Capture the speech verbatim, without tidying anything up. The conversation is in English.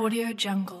AudioJungle. AudioJungle.